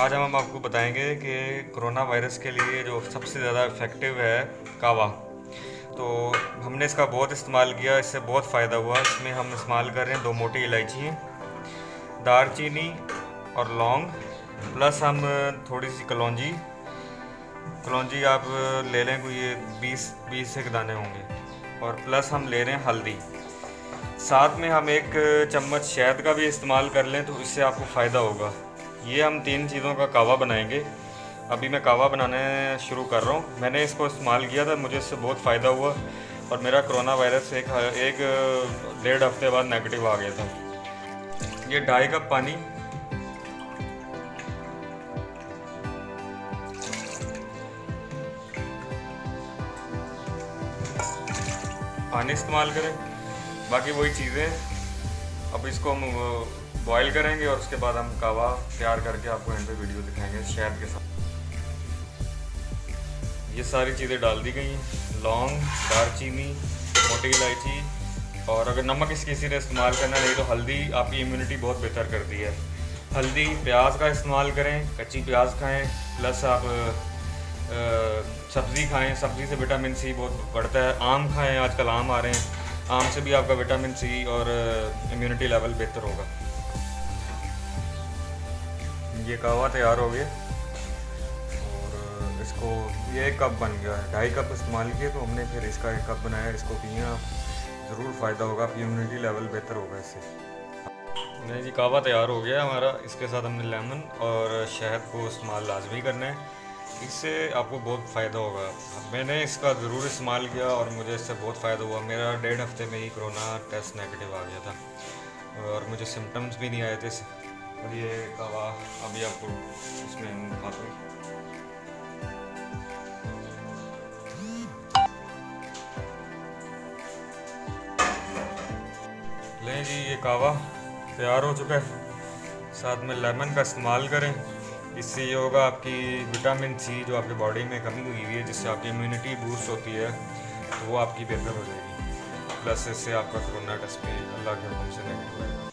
आज हम आपको बताएंगे कि कोरोना वायरस के लिए जो सबसे ज़्यादा इफ़ेक्टिव है कावा। तो हमने इसका बहुत इस्तेमाल किया, इससे बहुत फ़ायदा हुआ। इसमें हम इस्तेमाल कर रहे हैं 2 मोटी इलायची, दालचीनी और लौंग, प्लस हम थोड़ी सी कलौंजी आप ले लें, कोई ये 20 से दाने होंगे, और प्लस हम ले रहे हैं हल्दी। साथ में हम 1 चम्मच शहद का भी इस्तेमाल कर लें तो इससे आपको फ़ायदा होगा। ये हम 3 चीज़ों का कावा बनाएंगे। अभी मैं कावा बनाने शुरू कर रहा हूँ। मैंने इसको इस्तेमाल किया था, मुझे इससे बहुत फ़ायदा हुआ और मेरा कोरोना वायरस एक 1.5 हफ्ते बाद नेगेटिव आ गया था। ये 2.5 कप पानी, 5 इस्तेमाल करें, बाकी वही चीज़ें। अब इसको हम बॉईल करेंगे और उसके बाद हम कावा तैयार करके आपको एंड पे वीडियो दिखाएंगे शहद के साथ। ये सारी चीज़ें डाल दी गई हैं, लौंग, दालचीनी, मोटी इलायची, और अगर नमक इसकी किसी ने इस्तेमाल करना नहीं तो हल्दी आपकी इम्यूनिटी बहुत बेहतर करती है। हल्दी, प्याज का इस्तेमाल करें, कच्ची प्याज खाएँ, प्लस आप सब्ज़ी खाएँ, सब्ज़ी से विटामिन C बहुत बढ़ता है। आम खाएँ, आजकल आम आ रहे हैं, आम से भी आपका विटामिन C और इम्यूनिटी लेवल बेहतर होगा। ये कावा तैयार हो गया और इसको ये 1 कप बन गया है। 2.5 कप इस्तेमाल किए तो हमने फिर इसका 1 कप बनाया। इसको पिए आप, ज़रूर फ़ायदा होगा, आपकी इम्यूनिटी लेवल बेहतर होगा इससे। नहीं जी, कावा तैयार हो गया हमारा। इसके साथ हमने लेमन और शहद को इस्तेमाल लाजमी करना है, इससे आपको बहुत फ़ायदा होगा। मैंने इसका ज़रूर इस्तेमाल किया और मुझे इससे बहुत फ़ायदा हुआ। मेरा 1.5 हफ्ते में ही कोरोना टेस्ट नेगेटिव आ गया था और मुझे सिम्टम्स भी नहीं आए थे। और ये कावा अभी आपको इसमें दिखाते हैं। लें जी, ये कावा तैयार हो चुका है। साथ में लेमन का इस्तेमाल करें, इससे ये होगा आपकी विटामिन C जो आपके बॉडी में कमी हुई है, जिससे आपकी इम्यूनिटी बूस्ट होती है, तो वो आपकी बेहतर हो जाएगी। प्लस इससे आपका कोरोना टेस्ट भी अल्लाह के हुक्म से नेगेटिव आएगा।